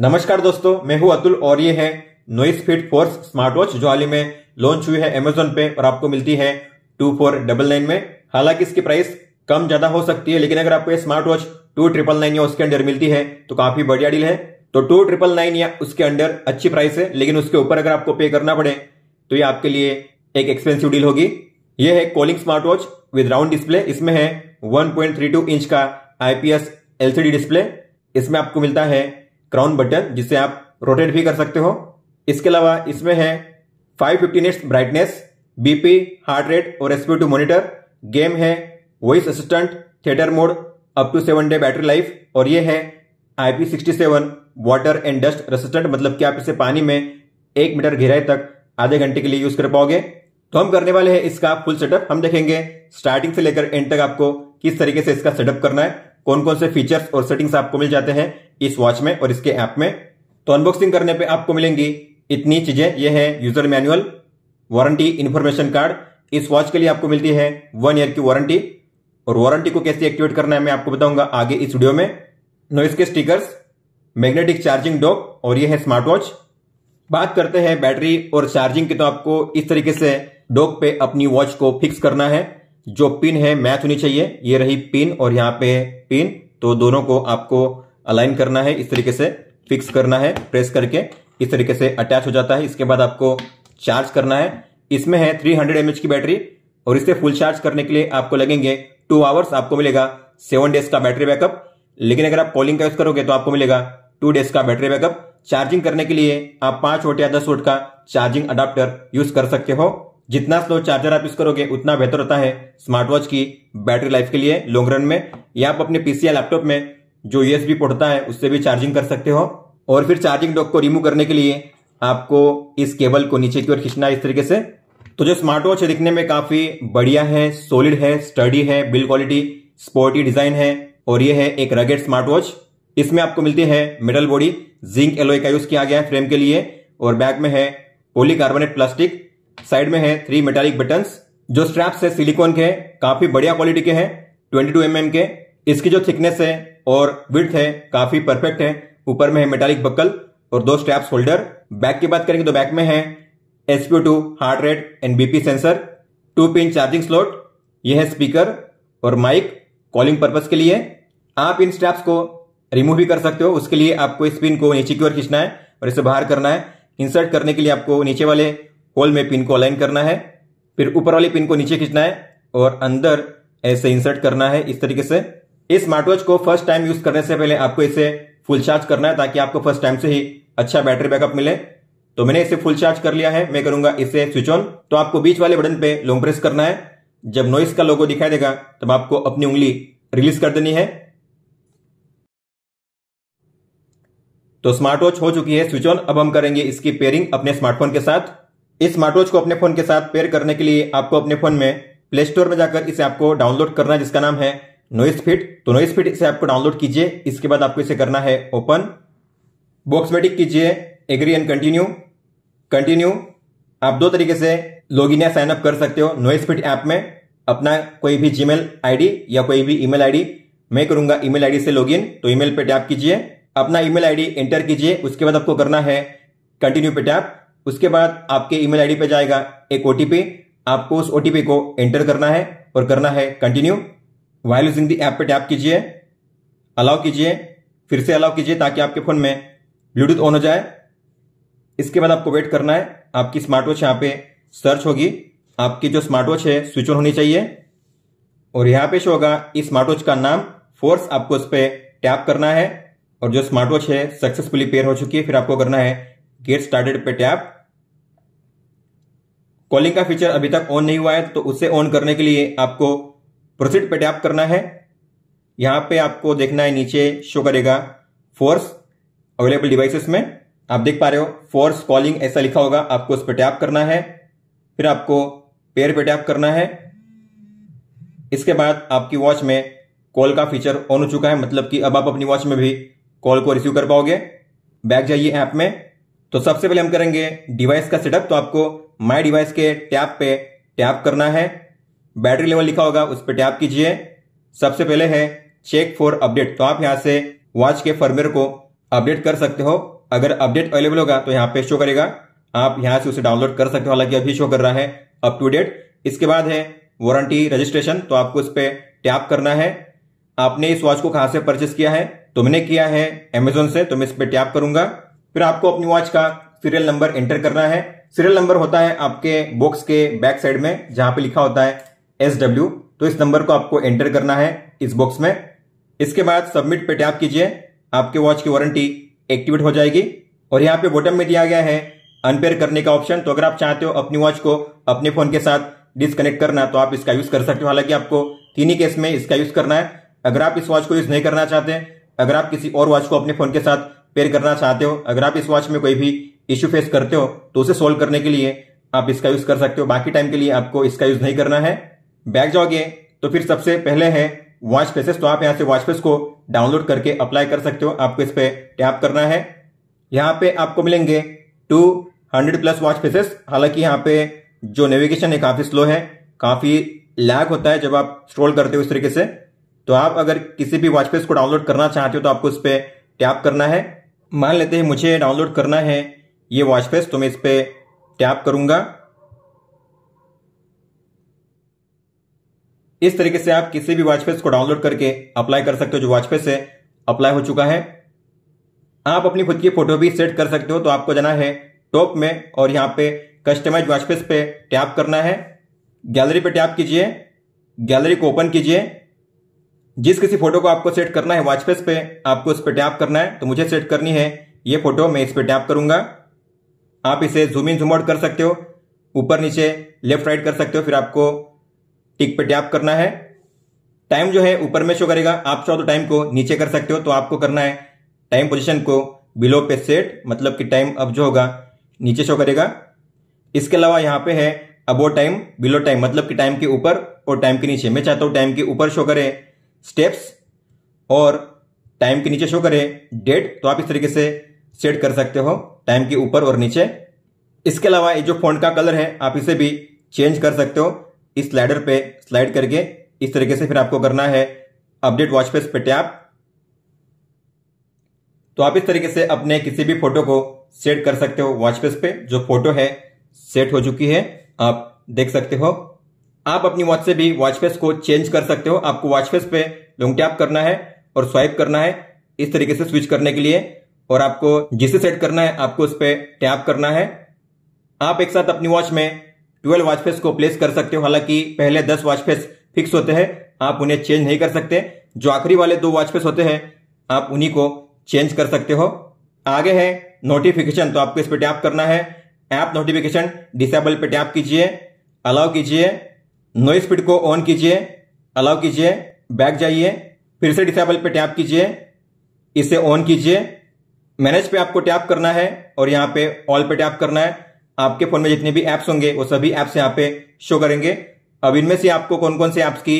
नमस्कार दोस्तों, मैं हूं अतुल और ये है NoiseFit Force स्मार्ट वॉच जो हाल ही में लॉन्च हुई है Amazon पे और आपको मिलती है 2499 में। हालांकि इसकी प्राइस कम ज्यादा हो सकती है, लेकिन अगर आपको ये स्मार्ट वॉच 2999 या उसके अंडर मिलती है तो काफी बढ़िया डील है। तो 2999 या उसके अंडर अच्छी प्राइस है, लेकिन उसके ऊपर अगर आपको पे करना पड़े तो ये आपके लिए एक एक्सपेंसिव डील होगी। यह है calling smart watch with round display. इसमें है 1.32 इंच का IPS LCD डिस्प्ले। इसमें आपको मिलता है क्राउन बटन जिसे आप रोटेट भी कर सकते हो। इसके अलावा इसमें है 550 nits brightness, BP, heart rate और SPO2 मॉनिटर। गेम है voice assistant, theatre mode, up to 7 day battery life. और ये है IP67 water and dust resistant, मतलब कि आप इसे पानी में 1 मीटर गहराई तक आधे घंटे के लिए यूज कर पाओगे। तो हम करने वाले हैं इसका फुल सेटअप। हम देखेंगे स्टार्टिंग से लेकर एंड तक आपको किस तरीके से इसका सेटअप करना है, कौन कौन से फीचर्स और सेटिंग्स आपको मिल जाते हैं इस वॉच में और इसके ऐप में। तो अनबॉक्सिंग करने पे आपको मिलेंगी इतनी चीजें। यह है user manual, warranty information card. इस वॉच के लिए आपको मिलती है 1 ईयर की वारंटी और वारंटी को कैसे एक्टिवेट करना है मैं आपको बताऊंगा आगे इस वीडियो में। नॉइस के स्टिकर्स, मैग्नेटिक चार्जिंग डॉक और यह है स्मार्ट वॉच। बात करते हैं बैटरी और चार्जिंग की, तो आपको इस तरीके से डॉक पे अपनी वॉच को फिक्स करना है। जो पिन है मैच होनी चाहिए, ये रही पिन और यहाँ पे पिन, तो दोनों को आपको अलाइन करना है, इस तरीके से फिक्स करना है प्रेस करके, इस तरीके से अटैच हो जाता है। इसके बाद आपको चार्ज करना है। इसमें है 300 mAh की बैटरी और इसे फुल चार्ज करने के लिए आपको लगेंगे 2 आवर्स। आपको मिलेगा 7 डेज का बैटरी बैकअप, लेकिन अगर आप पोलिंग का यूज करोगे तो आपको मिलेगा 2 डेज का बैटरी बैकअप। चार्जिंग करने के लिए आप 5 वोल्ट या 10 वोल्ट का चार्जिंग अडाप्टर यूज कर सकते हो। जितना स्लो चार्जर आप यूज करोगे उतना बेहतर होता है स्मार्ट वॉच की बैटरी लाइफ के लिए लॉन्ग रन में। या आप अपने पीसी या लैपटॉप में जो USB पोर्ट होता है उससे भी चार्जिंग कर सकते हो। और फिर चार्जिंग डॉक को रिमूव करने के लिए आपको इस केबल को नीचे की ओर खींचना है, इस तरीके से। तो जो स्मार्ट वॉच है दिखने में काफी बढ़िया है, सॉलिड है, स्टडी है, बिल्ड क्वालिटी, स्पोर्टी डिजाइन है और ये है एक रगेड स्मार्ट वॉच। इसमें आपको मिलती है मेटल बॉडी, जिंक एलोय का यूज किया गया है फ्रेम के लिए और बैक में है पॉलीकार्बोनेट प्लास्टिक। साइड में है 3 मेटालिक बटन्स। जो स्ट्रैप्स है सिलिकॉन के, काफी बढ़िया क्वालिटी के हैं, 22 mm के। इसकी जो थिकनेस है और विड्थ है काफी परफेक्ट है। ऊपर में है मेटालिक बकल और 2 स्ट्रैप्स होल्डर। बैक की बात करेंगे तो बैक में है SPO2, heart rate and BP sensor, 2 pin charging slot. यह है स्पीकर और माइक कॉलिंग पर्पस के लिए। आप इन स्ट्रैप्स को रिमूव भी कर सकते हो, उसके लिए आपको इस पिन को नीचे की ओर खींचना है और इसे बाहर करना है। इंसर्ट करने के लिए आपको नीचे वाले होल में पिन को अलाइन करना है, फिर ऊपर वाली पिन को नीचे खींचना है और अंदर ऐसे इंसर्ट करना है, इस तरीके से। इस स्मार्ट वॉच को फर्स्ट टाइम यूज करने से पहले आपको इसे फुल चार्ज करना है ताकि आपको फर्स्ट टाइम से ही अच्छा बैटरी बैकअप मिले। तो मैंने इसे फुल चार्ज कर लिया है। मैं करूंगा इसे स्विच ऑन, तो आपको बीच वाले बटन पे लॉन्ग प्रेस करना है। जब नॉइस का लोगो दिखाई देगा तब आपको अपनी उंगली रिलीज कर देनी है। तो स्मार्ट वॉच हो चुकी है स्विच ऑन। अब हम करेंगे इसकी पेयरिंग अपने स्मार्टफोन के साथ। इस स्मार्ट वॉच को अपने फोन के साथ पेयर करने के लिए आपको अपने फोन में प्ले स्टोर में जाकर इसे आपको डाउनलोड करना है, जिसका नाम है NoiseFit। तो NoiseFit इसे आपको डाउनलोड कीजिए। इसके बाद आपको इसे करना है ओपन। बॉक्स में टिक कीजिए एग्री एंड कंटिन्यू। आप 2 तरीके से लॉगिन या साइन अप कर सकते हो NoiseFit ऐप में। अपना कोई भी जीमेल ID या कोई भी ईमेल ID, मैं करूंगा ईमेल ID से लॉगिन, तो ईमेल पे टैप कीजिए, अपना ईमेल ID एंटर कीजिए। उसके बाद आपको करना है कंटिन्यू पे टैप। उसके बाद आपके ईमेल ID पे जाएगा एक OTP, आपको उस OTP को एंटर करना है और करना है continue. While using the app पे टैप कीजिए, अलाउ कीजिए, फिर से अलाउ कीजिए ताकि आपके फोन में ब्लूटूथ ऑन हो जाए। इसके बाद आपको वेट करना है। आपकी स्मार्ट वॉच यहाँ पे सर्च होगी, आपकी जो स्मार्ट वॉच है स्विच ऑन होनी चाहिए और यहाँ पे शो होगा इस स्मार्ट वॉच का नाम फोर्स, आपको उस पर टैप करना है और जो स्मार्ट वॉच है सक्सेसफुली पेयर हो चुकी है। फिर आपको करना है गेट स्टार्टेड पे टैप। कॉलिंग का फीचर अभी तक ऑन नहीं हुआ है, तो उसे ऑन करने के लिए आपको प्रोसीड पे टैप करना है। यहां पे आपको देखना है नीचे शो करेगा फोर्स अवेलेबल डिवाइसेस में, आप देख पा रहे हो फोर्स कॉलिंग ऐसा लिखा होगा, आपको उस पर टैप करना है। फिर आपको पेयर पे टैप करना है। इसके बाद आपकी वॉच में कॉल का फीचर ऑन हो चुका है, मतलब कि अब आप अपनी वॉच में भी कॉल को रिसीव कर पाओगे। बैक जाइए ऐप में। तो सबसे पहले हम करेंगे डिवाइस का सेटअप। तो आपको माई डिवाइस के टैप पे टैप करना है, बैटरी लेवल लिखा होगा उस पर टैप कीजिए। सबसे पहले है चेक फॉर अपडेट, तो आप यहां से वॉच के फर्मवेयर को अपडेट कर सकते हो। अगर अपडेट अवेलेबल होगा तो यहाँ पे शो करेगा, आप यहाँ से उसे डाउनलोड कर सकते हो। हालांकि अभी शो कर रहा है अप टू डेट। इसके बाद है वारंटी रजिस्ट्रेशन, तो आपको इस पर टैप करना है। आपने इस वॉच को कहाँ से परचेस किया है? तो मैंने किया है अमेजोन से, तो मैं इस पर टैप करूंगा। फिर आपको अपनी वॉच का सीरियल नंबर एंटर करना है। सीरियल नंबर होता है आपके बॉक्स के बैक साइड में जहां पे लिखा होता है SW, तो इस नंबर को आपको एंटर करना है इस बॉक्स में। इसके बाद सबमिट पे टैप कीजिए, आपके वॉच की वारंटी एक्टिवेट हो जाएगी। और यहाँ पे बॉटम में दिया गया है अनपेयर करने का ऑप्शन, तो अगर आप चाहते हो अपनी वॉच को अपने फोन के साथ डिस्कनेक्ट करना तो आप इसका यूज कर सकते हो। हालांकि आपको तीन ही केस में इसका यूज करना है। अगर आप इस वॉच को यूज नहीं करना चाहते, अगर आप किसी और वॉच को अपने फोन के साथ पेयर करना चाहते हो, अगर आप इस वॉच में कोई भी इश्यू फेस करते हो तो उसे सोल्व करने के लिए आप इसका यूज कर सकते हो। बाकी टाइम के लिए आपको इसका यूज नहीं करना है। बैक जाओगे तो फिर सबसे पहले है वॉच फेसेस, तो आप यहाँ से वॉच फेस को डाउनलोड करके अप्लाई कर सकते हो। आपको इस पर टैप करना है। यहाँ पे आपको मिलेंगे 200+ वॉच फेसेस। हालांकि यहाँ पे जो नेविगेशन है काफी स्लो है, काफी लैग होता है जब आप स्क्रॉल करते हो इस तरीके से। तो आप अगर किसी भी वॉच फेस को डाउनलोड करना चाहते हो तो आपको इस पर टैप करना है। मान लेते हैं मुझे डाउनलोड करना है ये वॉच फेस, तो मैं इस पर टैप करूंगा। इस तरीके से आप किसी भी वॉच फेस को डाउनलोड करके अप्लाई कर सकते हो। जो वॉच फेस है अप्लाई हो चुका है। आप अपनी खुद की फोटो भी सेट कर सकते हो, तो आपको जाना है टॉप में और यहाँ पे कस्टमाइज वॉच फेस पे टैप करना है। गैलरी पे टैप कीजिए, गैलरी को ओपन कीजिए। जिस किसी फोटो को आपको सेट करना है वॉच फेस पे, आपको उस पर टैप करना है। तो मुझे सेट करनी है ये फोटो, मैं इस पर टैप करूंगा। आप इसे जूम इन जूम आउट कर सकते हो, ऊपर नीचे लेफ्ट राइट कर सकते हो। फिर आपको टिक पे टैप करना है। टाइम जो है ऊपर में शो करेगा, आप चाहो तो टाइम को नीचे कर सकते हो। तो आपको करना है टाइम पोजीशन को बिलो पे सेट, मतलब कि टाइम अब जो होगा नीचे शो करेगा। इसके अलावा यहाँ पे है अबो टाइम बिलो टाइम, मतलब कि टाइम के ऊपर और टाइम के नीचे। मैं चाहता हूँ टाइम के ऊपर शो करे स्टेप्स और टाइम के नीचे शो करे डेट, तो आप इस तरीके से सेट कर सकते हो टाइम के ऊपर और नीचे। इसके अलावा ये जो फ़ॉन्ट का कलर है आप इसे भी चेंज कर सकते हो इस स्लाइडर पे स्लाइड करके इस तरीके से। फिर आपको करना है अपडेट वॉच फेस पे टैप। तो आप इस तरीके से अपने किसी भी फोटो को सेट कर सकते हो वॉच फेस पे। जो फोटो है सेट हो चुकी है, आप देख सकते हो। आप अपनी वॉच से भी वॉच फेस को चेंज कर सकते हो। आपको वॉच फेस पे लॉन्ग टैप करना है और स्वाइप करना है इस तरीके से स्विच करने के लिए, और आपको जिसे सेट करना है आपको उस पर टैप करना है। आप एक साथ अपनी वॉच में 12 वॉच फेस को प्लेस कर सकते हो। हालांकि पहले 10 वॉच फेस फिक्स होते हैं, आप उन्हें चेंज नहीं कर सकते। जो आखिरी वाले 2 वॉच फेस होते हैं आप उन्हीं को चेंज कर सकते हो। आगे है नोटिफिकेशन, तो आपको इस पर टैप करना है। ऐप नोटिफिकेशन डिसेबल पे टैप कीजिए, अलाउ कीजिए। नॉइस फिट को ऑन कीजिए, अलाउ कीजिए। बैक जाइए, फिर से डिसेबल पे टैप कीजिए, इसे ऑन कीजिए। मैनेज पे आपको टैप करना है और यहाँ पे ऑल पे टैप करना है। आपके फोन में जितने भी ऐप्स होंगे वो सभी ऐप्स यहाँ पे शो करेंगे। अब इनमें से आपको कौन कौन से ऐप्स की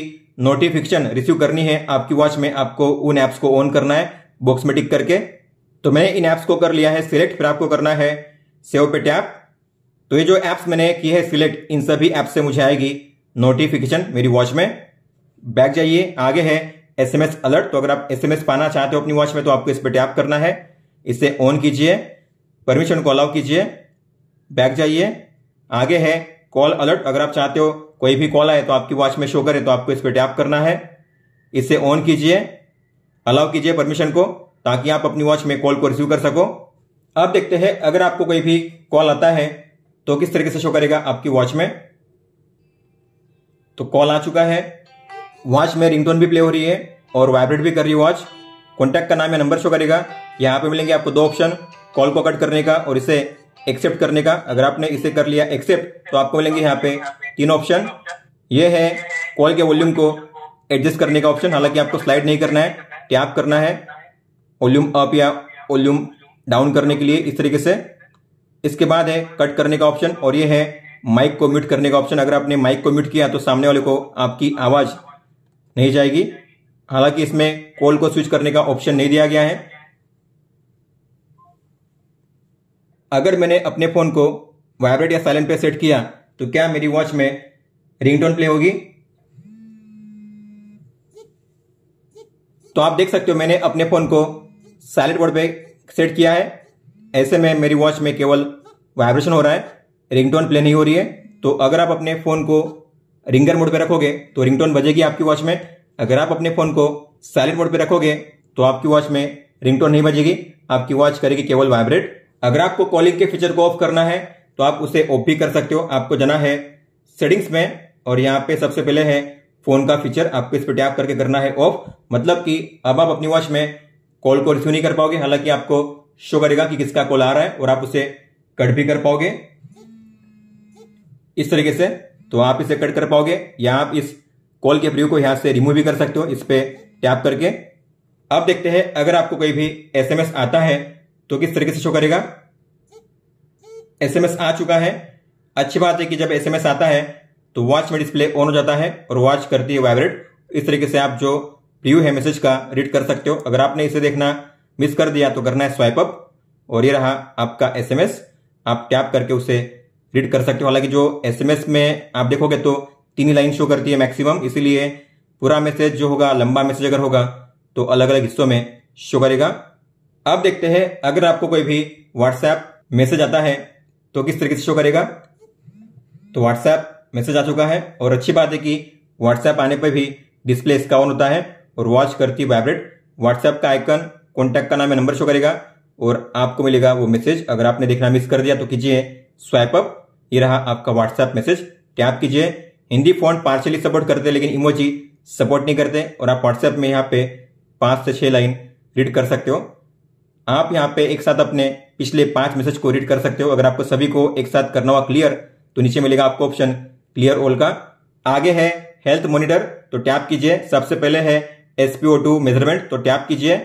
नोटिफिकेशन रिसीव करनी है आपकी वॉच में, आपको उन ऐप्स को ऑन करना है बॉक्स में टिक करके। तो मैंने इन ऐप्स को कर लिया है सिलेक्ट। फिर आपको करना है सेव पे टैप। तो ये जो ऐप्स मैंने की है सिलेक्ट, इन सभी ऐप्स से मुझे आएगी नोटिफिकेशन मेरी वॉच में। बैक जाइए। आगे है SMS अलर्ट, तो अगर आप SMS पाना चाहते हो अपनी वॉच में तो आपको इस पर टैप करना है, इसे ऑन कीजिए, परमिशन को अलाउ कीजिए। बैक जाइए। आगे है कॉल अलर्ट, अगर आप चाहते हो कोई भी कॉल आए तो आपकी वॉच में शो करे तो आपको इस पर टैप करना है, इसे ऑन कीजिए, अलाउ कीजिए परमिशन को, ताकि आप अपनी वॉच में कॉल को रिसीव कर सको। अब देखते हैं अगर आपको कोई भी कॉल आता है तो किस तरीके से शो करेगा आपकी वॉच में। तो कॉल आ चुका है, वॉच में रिंगटोन भी प्ले हो रही है और वाइब्रेट भी कर रही है वॉच। कॉन्टैक्ट का नाम या नंबर शो करेगा। यहाँ पे मिलेंगे आपको 2 ऑप्शन, कॉल को कट करने का और इसे एक्सेप्ट करने का। अगर आपने इसे कर लिया एक्सेप्ट तो आपको मिलेंगे यहाँ पे 3 ऑप्शन। ये है कॉल के वॉल्यूम को एडजस्ट करने का ऑप्शन, हालांकि आपको स्लाइड नहीं करना है, टैप करना है वॉल्यूम अप या वॉल्यूम डाउन करने के लिए इस तरीके से। इसके बाद है कट करने का ऑप्शन और ये है माइक को म्यूट करने का ऑप्शन। अगर आपने माइक को म्यूट किया तो सामने वाले को आपकी आवाज नहीं जाएगी। हालांकि इसमें कॉल को स्विच करने का ऑप्शन नहीं दिया गया है। अगर मैंने अपने फोन को वाइब्रेट या साइलेंट पे सेट किया तो क्या मेरी वॉच में रिंगटोन प्ले होगी? तो आप देख सकते हो मैंने अपने फोन को साइलेंट मोड पे सेट किया है। ऐसे में मेरी वॉच में केवल वाइब्रेशन हो रहा है, रिंगटोन प्ले नहीं हो रही है। तो अगर आप अपने फ़ोन को रिंगर मोड पे रखोगे तो रिंगटोन बजेगी आपकी वॉच में। अगर आप अपने फ़ोन को साइलेंट मोड पे रखोगे तो आपकी वॉच में रिंगटोन नहीं बजेगी, आपकी वॉच करेगी केवल वाइब्रेट। अगर आपको कॉलिंग के फीचर को ऑफ करना है तो आप उसे ऑफ भी कर सकते हो। आपको जाना है सेटिंग्स में और यहाँ पे सबसे पहले है फोन का फीचर, आपको इस पर टैप करके करना है ऑफ। मतलब कि अब आप अपनी वॉच में कॉल को रिसीव नहीं कर पाओगे, हालांकि आपको शो करेगा कि किसका कॉल आ रहा है और आप उसे कट भी कर पाओगे इस तरीके से। तो आप इसे कट कर पाओगे या आप इस कॉल के प्रीव्यू को यहाँ से रिमूव भी कर सकते हो इस पर टैप करके। अब देखते हैं अगर आपको कोई भी SMS आता है तो किस तरीके से शो करेगा। SMS आ चुका है। अच्छी बात है कि जब SMS आता है तो वॉच में डिस्प्ले ऑन हो जाता है और वॉच करती है वाइब्रेट। इस तरीके से आप जो प्रीव्यू है मैसेज का रीड कर सकते हो। अगर आपने इसे देखना मिस कर दिया तो करना है स्वाइप अप और ये रहा आपका SMS, आप टैप करके उसे रीड कर सकते हो। हालांकि जो SMS में आप देखोगे तो 3 लाइन शो करती है मैक्सिमम, इसीलिए पूरा मैसेज जो होगा, लंबा मैसेज अगर होगा तो अलग अलग हिस्सों में शो करेगा। अब देखते हैं अगर आपको कोई भी व्हाट्सएप मैसेज आता है तो किस तरीके से शो करेगा। तो व्हाट्सएप मैसेज आ चुका है और अच्छी बात है कि व्हाट्सएप आने पर भी डिस्प्ले इसका ऑन होता है और वॉच करती है वाइब्रेट। व्हाट्सएप का आइकन कॉन्टैक्ट का नाम है, नंबर शो करेगा और आपको मिलेगा वो मैसेज। अगर आपने देखना मिस कर दिया तो कीजिए स्वाइप अप, ये रहा आपका व्हाट्सएप मैसेज, टैप कीजिए। हिंदी फॉन्ट पार्शियली सपोर्ट करते हैं लेकिन इमोजी सपोर्ट नहीं करते और आप व्हाट्सएप में यहाँ पे 5 से 6 लाइन रीड कर सकते हो। आप यहाँ पे एक साथ अपने पिछले 5 मैसेज को रीड कर सकते हो। अगर आपको सभी को एक साथ करना हुआ क्लियर तो नीचे मिलेगा आपको ऑप्शन क्लियर ऑल का। आगे है हेल्थ मॉनिटर, तो टैप कीजिए। सबसे पहले है SPO2 मेजरमेंट, तो टैप कीजिए।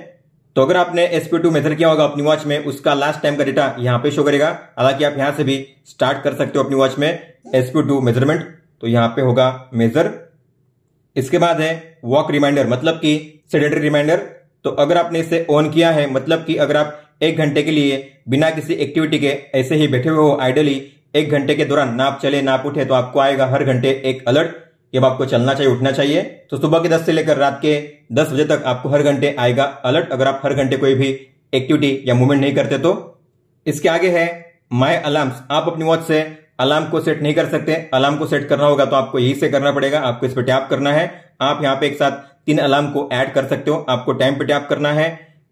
तो अगर आपने SPO2 मेजर किया होगा अपनी वॉच में, उसका लास्ट टाइम का डेटा यहाँ पे शो करेगा। हालांकि आप यहाँ से भी स्टार्ट कर सकते हो अपनी वॉच में SPO2 मेजरमेंट, तो यहाँ पे होगा मेजर। इसके बाद है वॉक रिमाइंडर, मतलब कि सेडेटरी रिमाइंडर। तो अगर आपने इसे ऑन किया है, मतलब कि अगर आप 1 घंटे के लिए बिना किसी एक्टिविटी के ऐसे ही बैठे हुए हो आइडली, 1 घंटे के दौरान ना आप चले ना आप उठे, तो आपको आएगा हर घंटे एक अलर्ट कि अब आपको चलना चाहिए, उठना चाहिए। तो सुबह के 10 से लेकर रात के 10 बजे तक आपको हर घंटे आएगा अलर्ट अगर आप हर घंटे कोई भी एक्टिविटी या मूवमेंट नहीं करते तो। इसके आगे है माय अलार्म्स, आप अपनी वॉच से अलार्म को सेट नहीं कर सकते। अलार्म को सेट करना होगा तो आपको यही से करना पड़ेगा, आपको इस पर टैप करना है। आप यहाँ पे एक साथ 3 अलार्म को ऐड कर सकते हो। आपको टाइम पे टैप करना है,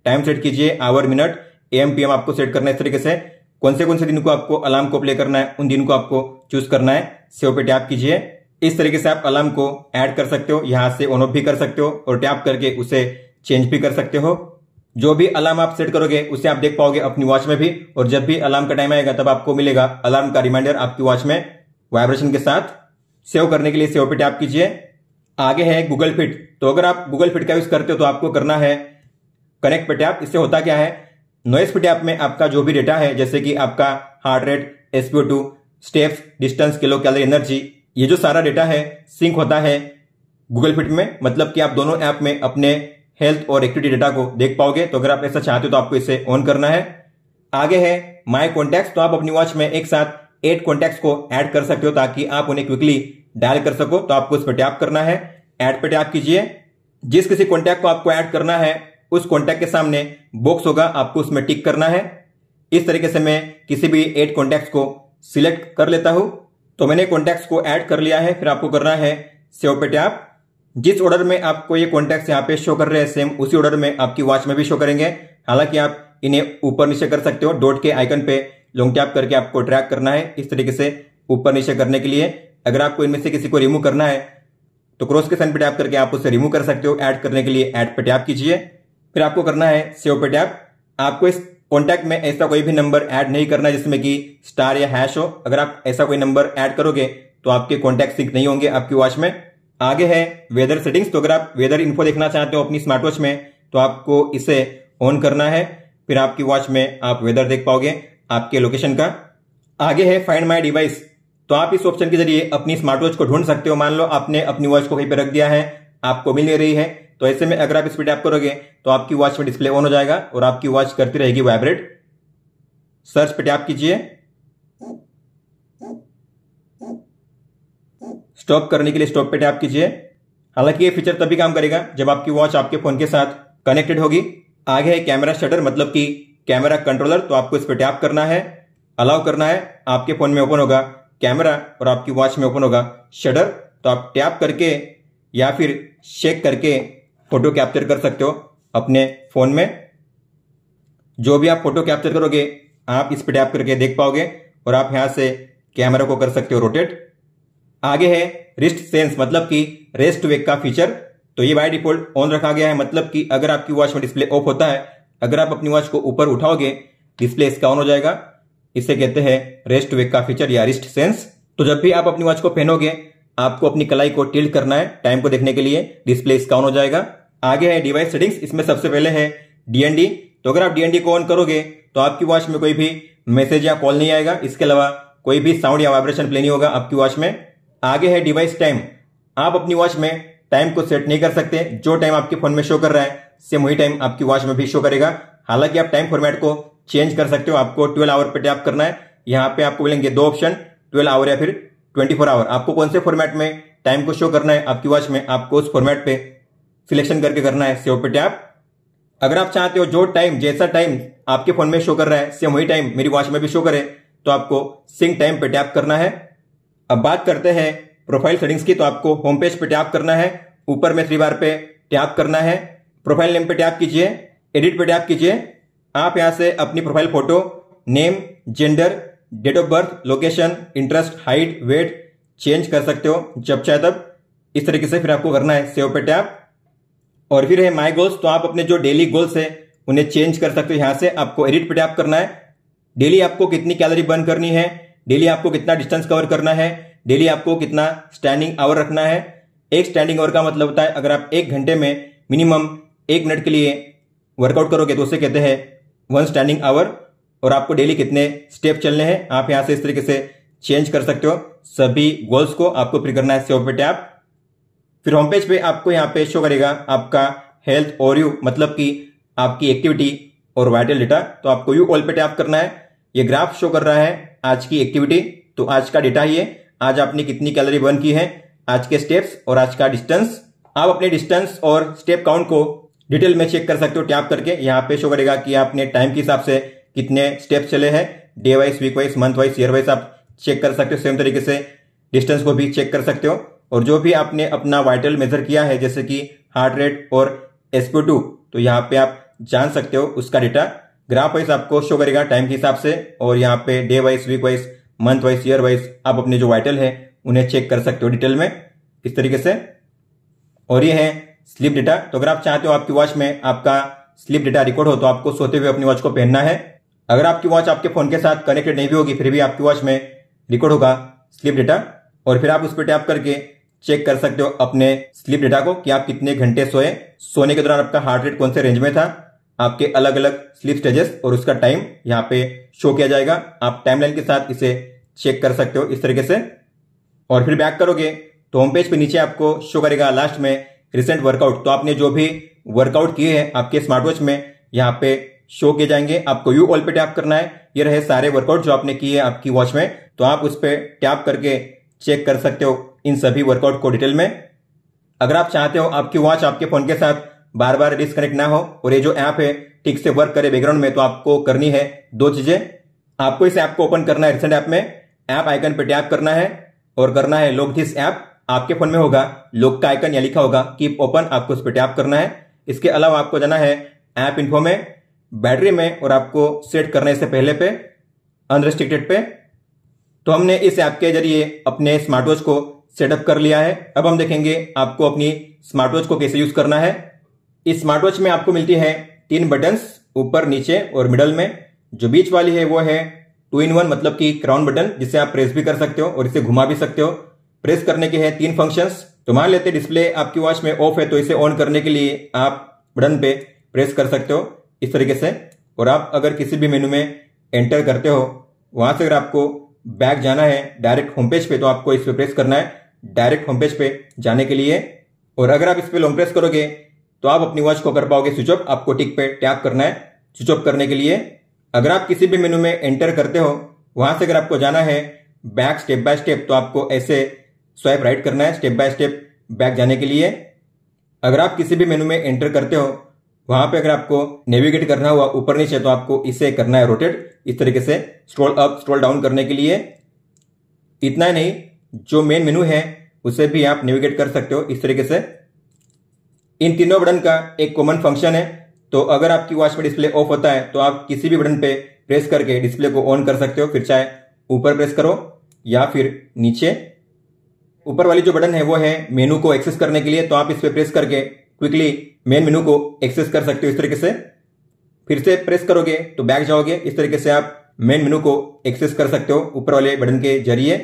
टाइम सेट कीजिए, आवर मिनट AM PM आपको सेट करना है। इस तरीके से कौन से दिन को आपको अलार्म को प्ले करना है उन दिन को आपको चूज करना है। सेव पे टैप कीजिए। इस तरीके से आप अलार्म को ऐड कर सकते हो, यहाँ से ऑन ऑफ भी कर सकते हो और टैप करके उसे चेंज भी कर सकते हो। जो भी अलार्म आप सेट करोगे उसे आप देख पाओगे अपनी वॉच में भी, और जब भी अलार्म का टाइम आएगा तब आपको मिलेगा अलार्म का रिमाइंडर आपकी वॉच में वाइब्रेशन के साथ। सेव करने के लिए सेव पे टैप कीजिए। आगे है गूगल फिट, तो अगर आप गूगल फिट का यूज करते हो तो आपको करना है कनेक्ट पे टैप। इससे होता क्या है, नॉइस फिट ऐप में आपका जो भी डेटा है जैसे कि आपका heart rate, SPO2, steps, distance, kilo calorie, energy, ये जो सारा डेटा है सिंक होता है गूगल फिट में। मतलब कि आप दोनों ऐप में अपने हेल्थ और एक्टिविटी डेटा को देख पाओगे। तो अगर आप ऐसा चाहते हो तो आपको इसे ऑन करना है। आगे है माय कॉन्टैक्ट्स, तो आप अपनी वॉच में एक साथ 8 कॉन्टैक्ट्स को ऐड कर सकते हो ताकि आप उन्हें क्विकली डायल कर सको। तो आपको इस पर टैप करना है, ऐड पे टैप कीजिए। जिस किसी कॉन्टैक्ट को आपको ऐड करना है उस कॉन्टैक्ट के सामने बॉक्स होगा, आपको उसमें टिक करना है। इस तरीके से मैं किसी भी 8 कॉन्टैक्ट्स को सिलेक्ट कर लेता हूं। तो मैंने कॉन्टैक्ट्स को ऐड कर लिया है। फिर आपको करना है सेव पे टैप। जिस ऑर्डर में आपको ये कॉन्टैक्ट्स यहाँ पे शो कर रहे हैं सेम उसी ऑर्डर में आपकी वॉच में भी शो करेंगे। हालांकि आप इन्हें ऊपर नीचे कर सकते हो, डॉट के आइकन पे लॉन्ग टैप करके आपको ट्रैक करना है इस तरीके से ऊपर नीचे करने के लिए। अगर आपको इनमें से किसी को रिमूव करना है तो क्रॉस के साइन पे टैप करके आप उसे रिमूव कर सकते हो। ऐड करने के लिए ऐड पे टैप कीजिए। फिर आपको करना है सेव पे टैप। आपको इस कॉन्टैक्ट में ऐसा कोई भी नंबर ऐड नहीं करना जिसमें कि स्टार या हैश हो। अगर आप ऐसा कोई नंबर ऐड करोगे तो आपके कॉन्टैक्ट सिंक नहीं होंगे आपकी वॉच में। आगे है वेदर सेटिंग्स, तो अगर आप वेदर इन्फो देखना चाहते हो अपनी स्मार्ट वॉच में तो आपको इसे ऑन करना है। फिर आपकी वॉच में आप वेदर देख पाओगे आपके लोकेशन का। आगे है फाइंड माई डिवाइस, तो आप इस ऑप्शन के जरिए अपनी स्मार्ट वॉच को ढूंढ सकते हो। मान लो आपने अपनी वॉच को कहीं पर रख दिया है, आपको मिल नहीं रही है, तो ऐसे में अगर आप इस पर टैप करोगे तो आपकी वॉच में डिस्प्ले ऑन हो जाएगा और आपकी वॉच करती रहेगी वाइब्रेट। सर्च पे टैप कीजिए। स्टॉप करने के लिए स्टॉप पे टैप कीजिए। हालांकि ये फीचर तभी काम करेगा जब आपकी वॉच आपके फोन के साथ कनेक्टेड होगी। आगे है कैमरा शटर, मतलब कि कैमरा कंट्रोलर, तो आपको इस पर टैप करना है, अलाउ करना है, आपके फोन में ओपन होगा कैमरा और आपकी वॉच में ओपन होगा शटर। तो आप टैप करके या फिर शेक करके फोटो कैप्चर कर सकते हो अपने फोन में। जो भी आप फोटो कैप्चर करोगे आप इस पर टैप करके देख पाओगे और आप यहां से कैमरा को कर सकते हो रोटेट। आगे है रिस्ट सेंस, मतलब कि रेस्ट वेक का फीचर। तो ये बाय डिफॉल्ट ऑन रखा गया है, मतलब कि अगर आपकी वॉच में डिस्प्ले ऑफ होता है, अगर आप अपनी वॉच को ऊपर उठाओगे डिस्प्ले इसका ऑन हो जाएगा। इसे कहते हैं रेस्ट वेक का फीचर या रिस्ट सेंस। तो जब भी आप अपनी वॉच को पहनोगे आपको अपनी कलाई को टिल्ट करना है टाइम को देखने के लिए, डिस्प्ले इसका ऑन हो जाएगा। आगे है डिवाइस सेटिंग्स, इसमें सबसे पहले है डीएनडी। तो अगर आप डीएनडी को ऑन करोगे तो आपकी वॉच में कोई भी मैसेज या कॉल नहीं आएगा, इसके अलावा कोई भी साउंड या वाइब्रेशन प्ले नहीं होगा आपकी वॉच में। आगे है डिवाइस टाइम, आप अपनी वॉच में टाइम को सेट नहीं कर सकते, जो टाइम आपके फोन में शो कर रहा है सेम वही टाइम आपकी वॉच में भी शो करेगा। हालांकि आप टाइम फॉर्मेट को चेंज कर सकते हो, आपको 12 आवर पे टैप करना है, यहाँ पे आपको मिलेंगे दो ऑप्शन 12 आवर या फिर 24 आवर। आपको कौन से फॉर्मेट में टाइम को शो करना है आपकी वॉच में, आपको उस फॉर्मेट पे सिलेक्शन करके करना है सेव पे टैप। अगर आप चाहते हो जो टाइम जैसा टाइम आपके फोन में शो कर रहा है सेम वही टाइम मेरी वॉच में भी शो करे, तो आपको सिंक टाइम पे टैप करना है। अब बात करते हैं प्रोफाइल सेटिंग्स की। तो आपको होम पेज पे टैप करना है, ऊपर में 3 बार पे टैप करना है, प्रोफाइल नेम पे टैप कीजिए, एडिट पे टैप कीजिए। आप यहां से अपनी profile photo, name, gender, date of birth, location, interest, height, weight change कर सकते हो जब चाहे तब। इस तरीके से फिर आपको करना है सेव पे टैप। और फिर है माई गोल्स, तो आप अपने जो डेली गोल्स है उन्हें चेंज कर सकते हो। यहां से आपको एडिट पे टैप करना है, डेली आपको कितनी कैलोरी बर्न करनी है, डेली आपको कितना डिस्टेंस कवर करना है, डेली आपको कितना स्टैंडिंग आवर रखना है। एक स्टैंडिंग आवर का मतलब होता है अगर आप एक घंटे में मिनिमम 1 मिनट के लिए वर्कआउट करोगे तो उसे कहते हैं 1 स्टैंडिंग आवर। और आपको डेली कितने स्टेप चलने हैं आप यहां से इस तरीके से चेंज कर सकते हो सभी गोल्स को। आपको फिर करना है सेव पे टैप। फिर होम पेज पे आपको यहाँ पे शो करेगा आपका हेल्थ और यू, मतलब कि आपकी एक्टिविटी और वाइटल डेटा। तो आपको यू ऑल पे टैप करना है, ये ग्राफ शो कर रहा है आज की एक्टिविटी, तो आज का डेटा ही है, आज आपने कितनी कैलोरी बर्न की है, आज के स्टेप्स और आज का डिस्टेंस। आप अपने डिस्टेंस और स्टेप काउंट को डिटेल में चेक कर सकते हो टैप करके। यहाँ पे शो करेगा कि आपने टाइम के हिसाब से कितने स्टेप चले हैं, day wise, week wise, month wise, year wise आप चेक कर सकते हो। सेम तरीके से डिस्टेंस को भी चेक कर सकते हो। और जो भी आपने अपना वाइटल मेजर किया है जैसे कि हार्ट रेट और एसपीओ2, तो यहाँ पे आप जान सकते हो उसका डेटा। ग्राफ वाइज आपको शो करेगा टाइम के हिसाब से, और यहाँ पे day wise, week wise, month wise, year wise आप अपने जो वाइटल है उन्हें चेक कर सकते हो डिटेल में इस तरीके से। और ये है स्लीप डेटा। तो अगर आप चाहते हो आपकी वॉच में आपका स्लीप डेटा रिकॉर्ड हो तो आपको सोते हुए अपनी वॉच को पहनना है। अगर आपकी वॉच आपके फोन के साथ कनेक्टेड नहीं भी होगी फिर भी आपकी वॉच में रिकॉर्ड होगा स्लीप डेटा, और फिर आप उस पर टैप करके चेक कर सकते हो अपने स्लीप डेटा को कि आप कितने घंटे सोए, सोने के दौरान आपका हार्ट रेट कौन से रेंज में था, आपके अलग अलग स्लीप स्टेजेस और उसका टाइम यहाँ पे शो किया जाएगा। आप टाइमलाइन के साथ इसे चेक कर सकते हो इस तरीके से। और फिर बैक करोगे तो होम पेज पे नीचे आपको शो करेगा लास्ट में रिसेंट वर्कआउट। तो आपने जो भी वर्कआउट किए हैं आपके स्मार्ट वॉच में यहाँ पे शो किए जाएंगे। आपको यू ऑल पे टैप करना है, ये रहे सारे वर्कआउट जो आपने किए आपकी वॉच में, तो आप उस पर टैप करके चेक कर सकते हो इन सभी वर्कआउट को डिटेल में। अगर आप चाहते हो आपकी वॉच आपके फोन के साथ बार बार डिस्कनेक्ट ना हो और ये जो ऐप है ठीक से वर्क करे बैकग्राउंड में, तो आपको करनी है 2 चीजें। आपको इस ऐप को ओपन करना है, रिसेंट ऐप में ऐप आइकन पे टैप करना है और करना है लॉक दिस ऐप। आपके फोन में होगा लॉक का आइकन, यह लिखा होगा कीप ओपन, आपको उस पर टैप करना है। इसके अलावा आपको जाना है ऐप इन्फो में, बैटरी में, और आपको सेट करने से पहले पे अनरेस्ट्रिक्टेड पे। तो हमने इस ऐप के जरिए अपने स्मार्ट वॉच को सेटअप कर लिया है। अब हम देखेंगे आपको अपनी स्मार्ट वॉच को कैसे यूज करना है। इस स्मार्ट वॉच में आपको मिलती है 3 बटन्स, ऊपर, नीचे और मिडल में। जो बीच वाली है वो है 2 in 1, मतलब कि क्राउन बटन, जिसे आप प्रेस भी कर सकते हो और इसे घुमा भी सकते हो। प्रेस करने के हैं 3 फंक्शंस। तो मान लेते डिस्प्ले आपकी वॉच में ऑफ है तो इसे ऑन करने के लिए आप बटन पे प्रेस कर सकते हो इस तरीके से। और आप अगर किसी भी मेन्यू में एंटर करते हो, वहां से अगर आपको बैक जाना है डायरेक्ट होम पेज पे, तो आपको इस पे प्रेस करना है डायरेक्ट होम पेज पे जाने के लिए। और अगर आप इस पे लॉन्ग प्रेस करोगे तो आप अपनी वॉच को कर पाओगे स्विच ऑफ। आपको टिक पे टैप करना है स्विच ऑफ करने के लिए। अगर आप किसी भी मेनू में एंटर करते हो, वहां से अगर आपको जाना है बैक स्टेप बाय स्टेप, तो आपको ऐसे स्वाइप राइट करना है स्टेप बाय स्टेप बैक जाने के लिए। अगर आप किसी भी मेनू में एंटर करते हो, वहां पे अगर आपको नेविगेट करना हुआ ऊपर नीचे तो आपको इसे करना है रोटेट, इस तरीके से स्क्रॉल अप स्क्रॉल डाउन करने के लिए। इतना ही नहीं, जो मेन मेनू है उसे भी आप नेविगेट कर सकते हो इस तरीके से। इन तीनों बटन का एक कॉमन फंक्शन है, तो अगर आपकी वॉच पे डिस्प्ले ऑफ होता है तो आप किसी भी बटन पे प्रेस करके डिस्प्ले को ऑन कर सकते हो, फिर चाहे ऊपर प्रेस करो या फिर नीचे। ऊपर वाली जो बटन है वो है मेनू को एक्सेस करने के लिए, तो आप इस पर प्रेस करके क्विकली मेन मेनू को एक्सेस कर सकते हो इस तरीके से। फिर से प्रेस करोगे तो बैक जाओगे, इस तरीके से आप मेन मेनू को एक्सेस कर सकते हो ऊपर वाले बटन के जरिए।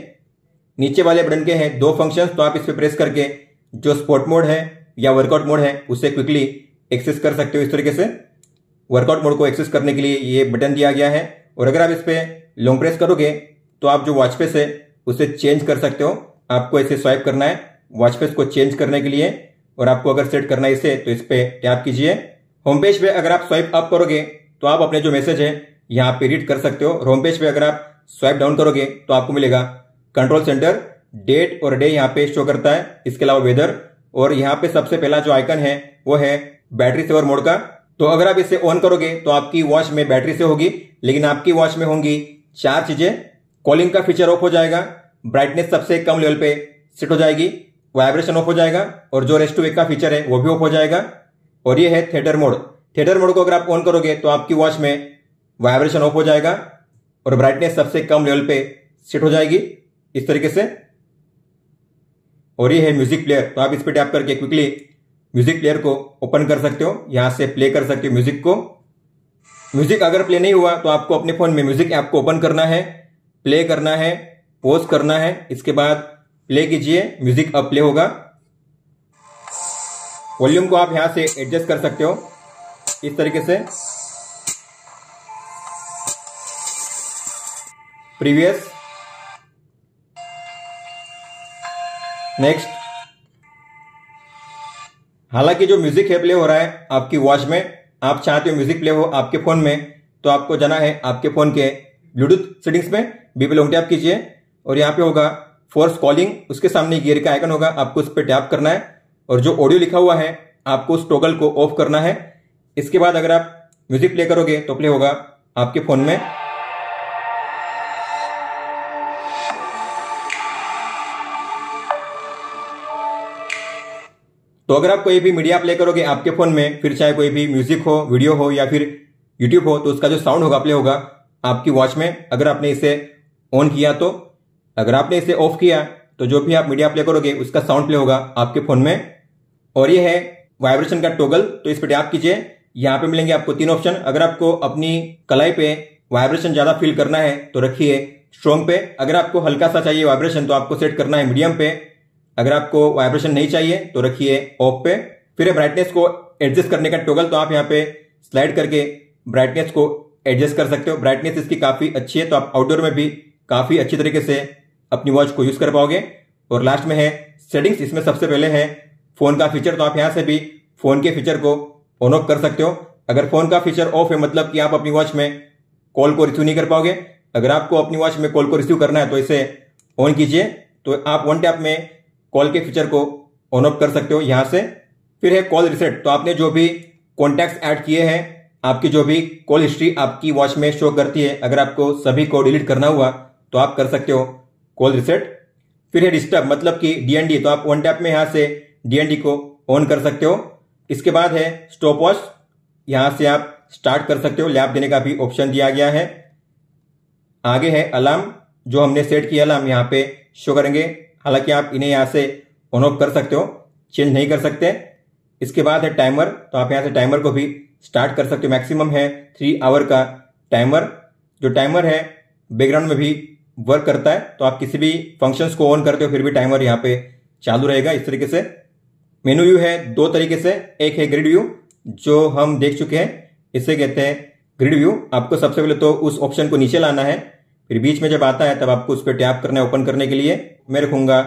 नीचे वाले बटन के हैं दो फंक्शंस, तो आप इस पर प्रेस करके जो स्पोर्ट मोड है या वर्कआउट मोड है उसे क्विकली एक्सेस कर सकते हो इस तरीके से। वर्कआउट मोड को एक्सेस करने के लिए ये बटन दिया गया है, और अगर आप इस पर लॉन्ग प्रेस करोगे तो आप जो वॉच फेस है उसे चेंज कर सकते हो। आपको ऐसे स्वाइप करना है वॉच फेस को चेंज करने के लिए, और आपको अगर सेट करना है इसे तो इस पर टैप कीजिए। होम पेज पे अगर आप स्वाइप अप करोगे तो आप अपने जो मैसेज है यहाँ पे रीड कर सकते हो। होम पेज पे अगर आप स्वाइप डाउन करोगे तो आपको मिलेगा कंट्रोल सेंटर, डेट और डे यहाँ पे शो करता है, इसके अलावा वेदर, और यहाँ पे सबसे पहला जो आइकन है वो है बैटरी सेवर मोड का। तो अगर आप इसे ऑन करोगे तो आपकी वॉच में बैटरी से होगी, लेकिन आपकी वॉच में होंगी चार चीजें। कॉलिंग का फीचर ऑफ हो जाएगा, ब्राइटनेस सबसे कम लेवल पे सेट हो जाएगी, वाइब्रेशन ऑफ हो जाएगा, और जो रेस्ट टू वेक का फीचर है वो भी ऑफ हो जाएगा। और ये है थिएटर मोड। थिएटर मोड को अगर आप ऑन करोगे तो आपकी वॉच में वाइब्रेशन ऑफ हो जाएगा और ब्राइटनेस सबसे कम लेवल पे सेट हो जाएगी इस तरीके से। और ये है म्यूजिक प्लेयर, तो आप इस पर टैप करके क्विकली म्यूजिक प्लेयर को ओपन कर सकते हो, यहां से प्ले कर सकते हो म्यूजिक को। म्यूजिक अगर प्ले नहीं हुआ तो आपको अपने फोन में म्यूजिक ऐप को ओपन करना है, प्ले करना है, पॉज करना है, इसके बाद प्ले कीजिए, म्यूजिक अब प्ले होगा। वॉल्यूम को आप यहां से एडजस्ट कर सकते हो इस तरीके से। Previous, next. हालांकि जो म्यूजिक है प्ले हो रहा है आपकी वॉच में, आप चाहते हो म्यूजिक प्ले हो आपके फोन में तो आपको जाना है आपके फोन के ब्लूटूथ सेटिंग्स में, बी पे लॉन्ग टैप कीजिए और यहाँ पे होगा फोर्स कॉलिंग, उसके सामने गियर का आइकन होगा, आपको उस पर टैप करना है और जो ऑडियो लिखा हुआ है आपको उस टॉगल को ऑफ करना है। इसके बाद अगर आप म्यूजिक प्ले करोगे तो प्ले होगा आपके फोन में। तो अगर आप कोई भी मीडिया प्ले करोगे आपके फोन में, फिर चाहे कोई भी म्यूजिक हो, वीडियो हो या फिर यूट्यूब हो, तो उसका जो साउंड होगा प्ले होगा आपकी वॉच में अगर आपने इसे ऑन किया तो। अगर आपने इसे ऑफ किया तो जो भी आप मीडिया प्ले करोगे उसका साउंड प्ले होगा आपके फोन में। और ये है वाइब्रेशन का टॉगल, तो इस पर टैप कीजिए, यहाँ पे मिलेंगे आपको तीन ऑप्शन। अगर आपको अपनी कलाई पे वाइब्रेशन ज्यादा फील करना है तो रखिए स्ट्रॉन्ग पे, अगर आपको हल्का सा चाहिए वाइब्रेशन तो आपको सेट करना है मीडियम पे, अगर आपको वाइब्रेशन नहीं चाहिए तो रखिए ऑफ पे। फिर ब्राइटनेस को एडजस्ट करने का टॉगल, तो आप यहाँ पे स्लाइड करके ब्राइटनेस को एडजस्ट कर सकते हो। ब्राइटनेस इसकी काफी अच्छी है, तो आप आउटडोर में भी काफी अच्छी तरीके से अपनी वॉच को यूज कर पाओगे। और लास्ट में है सेटिंग्स, इसमें सबसे पहले है फोन का फीचर, तो आप यहाँ से भी फोन के फीचर को ऑन ऑफ कर सकते हो। अगर फोन का फीचर ऑफ है मतलब कि आप अपनी वॉच में कॉल को रिसीव नहीं कर पाओगे। अगर आपको अपनी वॉच में कॉल को रिसीव करना है तो इसे ऑन कीजिए, तो आप वन टैप में कॉल के फीचर को ऑन ऑफ कर सकते हो यहां से। फिर है कॉल रिसेट, तो आपने जो भी कॉन्टैक्ट्स ऐड किए हैं आपकी जो भी कॉल हिस्ट्री आपकी वॉच में शो करती है, अगर आपको सभी को डिलीट करना हुआ तो आप कर सकते हो कॉल रिसेट। फिर है डिस्टर्ब मतलब कि डीएनडी, तो आप वन टैप में यहां से डीएनडी को ऑन कर सकते हो। इसके बाद है स्टॉप वॉच, यहां से आप स्टार्ट कर सकते हो, लैप देने का भी ऑप्शन दिया गया है। आगे है अलार्म, जो हमने सेट किया अलार्म यहाँ पे शो करेंगे, हालांकि आप इन्हें यहाँ से ऑन ऑफ कर सकते हो, चेंज नहीं कर सकते। इसके बाद है टाइमर, तो आप यहाँ से टाइमर को भी स्टार्ट कर सकते हो, मैक्सिमम है 3 आवर का टाइमर। जो टाइमर है बैकग्राउंड में भी वर्क करता है, तो आप किसी भी फंक्शंस को ऑन करते हो फिर भी टाइमर यहाँ पे चालू रहेगा इस तरीके से। मेनू व्यू है दो तरीके से, एक है ग्रिड व्यू जो हम देख चुके हैं, इसे कहते हैं ग्रिड व्यू। आपको सबसे पहले तो उस ऑप्शन को नीचे लाना है, फिर बीच में जब आता है तब आपको उस पर टैप करना है ओपन करने के लिए। मैं रखूंगा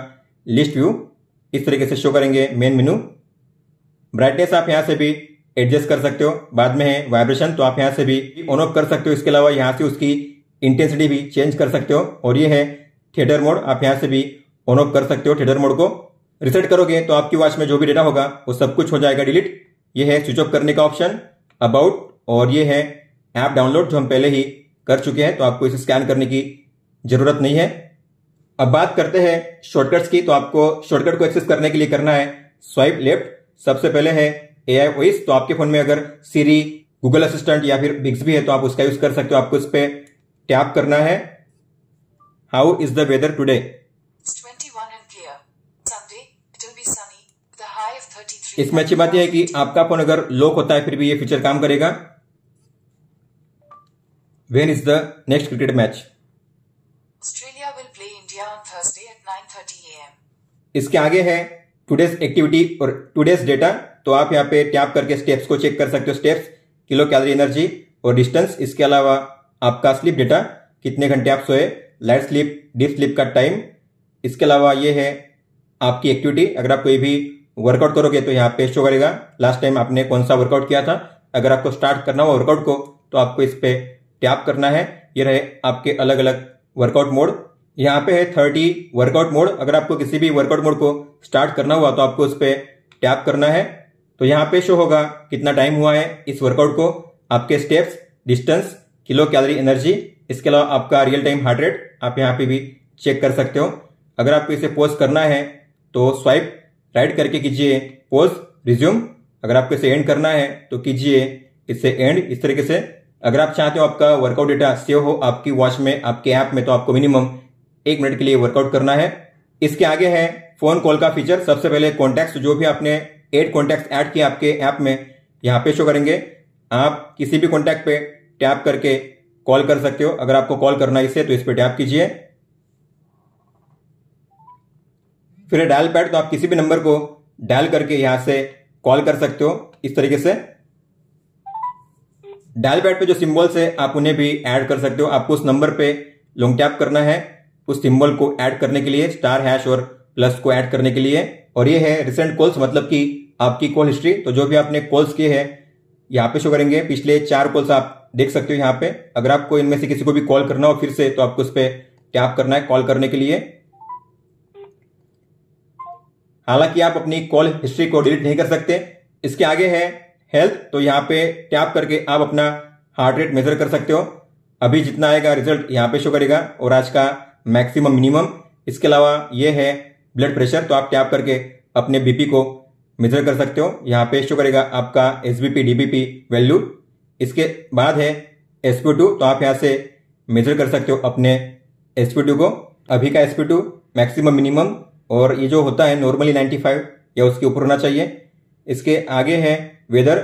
लिस्ट व्यू, इस तरीके से शो करेंगे मेन मेनू। ब्राइटनेस आप यहां से भी एडजस्ट कर सकते हो, बाद में है वाइब्रेशन, तो आप यहां से भी ऑन ऑफ कर सकते हो, इसके अलावा यहां से उसकी इंटेंसिटी भी चेंज कर सकते हो। और ये है थिएटर मोड, आप यहां से भी ऑन ऑफ कर सकते हो थिएटर मोड को। रिसेट करोगे तो आपकी वॉच में जो भी डेटा होगा वो सब कुछ हो जाएगा डिलीट। ये है स्विच ऑफ करने का ऑप्शन, अबाउट, और ये है ऐप डाउनलोड जो हम पहले ही कर चुके हैं, तो आपको इसे स्कैन करने की जरूरत नहीं है। अब बात करते हैं शॉर्टकट्स की। तो आपको शॉर्टकट को एक्सेस करने के लिए करना है स्वाइप लेफ्ट। सबसे पहले है AI वॉइस। तो आपके फोन में अगर Siri, Google असिस्टेंट या फिर बिक्सबी है तो आप उसका यूज कर सकते हो। आपको इस पे टैप करना है। How is the weather today, इसमें अच्छी बात यह है कि आपका फोन अगर लॉक होता है फिर भी ये फीचर काम करेगा। When is the next cricket match, Australia will play India on Thursday at 9:30 AM। इसके आगे है टुडेज एक्टिविटी और टुडेज डेटा। तो आप यहाँ पे टैप करके स्टेप्स को चेक कर सकते हो, स्टेप्स, किलो कैलोरी, एनर्जी और डिस्टेंस। इसके अलावा आपका स्लीप डेटा, कितने घंटे आप सोए, लाइट स्लीप, डीप स्लीप का टाइम। इसके अलावा ये है आपकी एक्टिविटी, अगर आप कोई भी वर्कआउट करोगे तो यहाँ पे शो करेगा लास्ट टाइम आपने कौन सा वर्कआउट किया था। अगर आपको स्टार्ट करना हो वर्कआउट को तो आपको इस पे टैप करना है। ये रहे आपके अलग अलग वर्कआउट मोड। यहाँ पे है 30 वर्कआउट मोड। अगर आपको किसी भी वर्कआउट मोड को स्टार्ट करना हुआ तो आपको उस पर टैप करना है। तो यहाँ पे शो होगा कितना टाइम हुआ है इस वर्कआउट को, आपके steps, distance, kilo calorie, energy. इसके अलावा आपका रियल टाइम हार्ट रेट आप यहाँ पे भी चेक कर सकते हो। अगर आपको इसे पॉज करना है तो स्वाइप राइट करके कीजिए पॉज, रिज्यूम। अगर आपको इसे एंड करना है तो कीजिए इसे एंड इस तरीके से। अगर आप चाहते हो आपका वर्कआउट डेटा सेव हो आपकी वॉच में, आपके ऐप में, तो आपको मिनिमम 1 मिनट के लिए वर्कआउट करना है। इसके आगे है फोन कॉल का फीचर। सबसे पहले कॉन्टैक्ट्स, जो भी आपने 8 कॉन्टैक्ट्स ऐड किए आपके ऐप में यहाँ पे शो करेंगे। आप किसी भी कॉन्टैक्ट पे टैप करके कॉल कर सकते हो। अगर आपको कॉल करना है इससे तो इस पर टैप कीजिए। फिर डायल पैड, तो आप किसी भी नंबर को डायल करके यहां से कॉल कर सकते हो इस तरीके से। डायल पैड पे जो सिंबल्स है आप उन्हें भी ऐड कर सकते हो। आपको उस नंबर पे लॉन्ग टैप करना है उस सिंबल को ऐड करने के लिए, स्टार, हैश और प्लस को ऐड करने के लिए। और ये है रिसेंट कॉल्स, मतलब कि आपकी कॉल हिस्ट्री। तो जो भी आपने कॉल्स किए हैं यहाँ पे शो करेंगे। पिछले 4 कॉल्स आप देख सकते हो यहाँ पे। अगर आपको इनमें से किसी को भी कॉल करना हो फिर से तो आपको उस पर टैप करना है कॉल करने के लिए। हालांकि आप अपनी कॉल हिस्ट्री को डिलीट नहीं कर सकते। इसके आगे है हेल्थ, तो यहाँ पे टैप करके आप अपना हार्ट रेट मेजर कर सकते हो। अभी जितना आएगा रिजल्ट यहाँ पे शो करेगा और आज का मैक्सिमम, मिनिमम। इसके अलावा ये है ब्लड प्रेशर, तो आप टैप करके अपने बीपी को मेजर कर सकते हो। यहाँ पे शो करेगा आपका SBP, DBP वैल्यू। इसके बाद है SPO2, तो आप यहाँ से मेजर कर सकते हो अपने SPO2 को। अभी का SPO2, मैक्सिमम, मिनिमम, और ये जो होता है नॉर्मली 95 या उसके ऊपर होना चाहिए। इसके आगे है वेदर,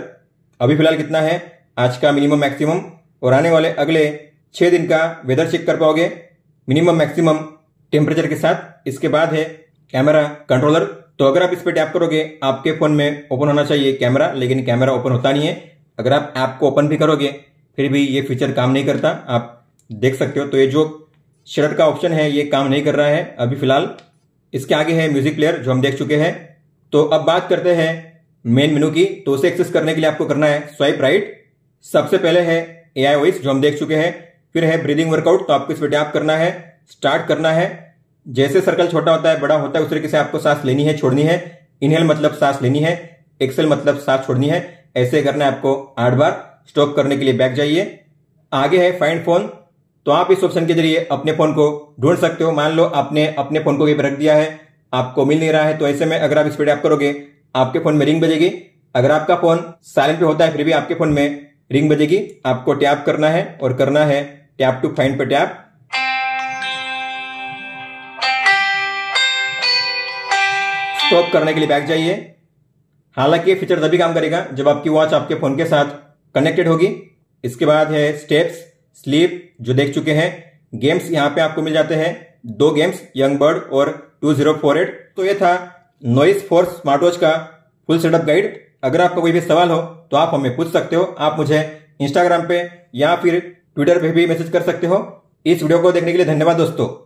अभी फिलहाल कितना है, आज का मिनिमम, मैक्सिमम, और आने वाले अगले 6 दिन का वेदर चेक कर पाओगे मिनिमम, मैक्सिमम टेम्परेचर के साथ। इसके बाद है कैमरा कंट्रोलर, तो अगर आप इस पर टैप करोगे आपके फोन में ओपन होना चाहिए कैमरा, लेकिन कैमरा ओपन होता नहीं है। अगर आप ऐप को ओपन भी करोगे फिर भी ये फीचर काम नहीं करता, आप देख सकते हो। तो ये जो शटर का ऑप्शन है ये काम नहीं कर रहा है अभी फिलहाल। इसके आगे है म्यूजिक प्लेयर, जो हम देख चुके हैं। तो अब बात करते हैं मेन मेनू की। तो उसे एक्सेस करने के लिए आपको करना है स्वाइप राइट। सबसे पहले है AI वॉइस, जो हम देख चुके हैं। फिर है ब्रीदिंग वर्कआउट, तो आपको इस पर टैप करना है, स्टार्ट करना है। जैसे सर्कल छोटा होता है, बड़ा होता है, उस तरीके से आपको सांस लेनी है, छोड़नी है। इनहेल मतलब सांस लेनी है, एक्सेल मतलब सांस छोड़नी है। ऐसे करना है आपको 8 बार। स्टॉप करने के लिए बैक जाइए। आगे है फाइंड फोन, तो आप इस ऑप्शन के जरिए अपने फोन को ढूंढ सकते हो। मान लो आपने अपने फोन को कहीं पर रख दिया है, आपको मिल नहीं रहा है, तो ऐसे में अगर आप इस पे टैप करोगे आपके फोन में रिंग बजेगी। अगर आपका फोन साइलेंट पे होता है फिर भी आपके फोन में रिंग बजेगी। आपको टैप करना है और करना है टैप टू फाइंड पे टैप। स्टॉप करने के लिए बैक जाइए। हालांकि ये फीचर तभी काम करेगा जब आपकी वॉच आपके फोन के साथ कनेक्टेड होगी। इसके बाद है स्टेप्स, स्लीप, जो देख चुके हैं। गेम्स यहाँ पे आपको मिल जाते हैं 2 गेम्स, यंग बर्ड और 2048। तो ये था नॉइस फोर्स स्मार्ट वॉच का फुल सेटअप गाइड। अगर आपका कोई भी सवाल हो तो आप हमें पूछ सकते हो। आप मुझे इंस्टाग्राम पे या फिर ट्विटर पे भी मैसेज कर सकते हो। इस वीडियो को देखने के लिए धन्यवाद दोस्तों।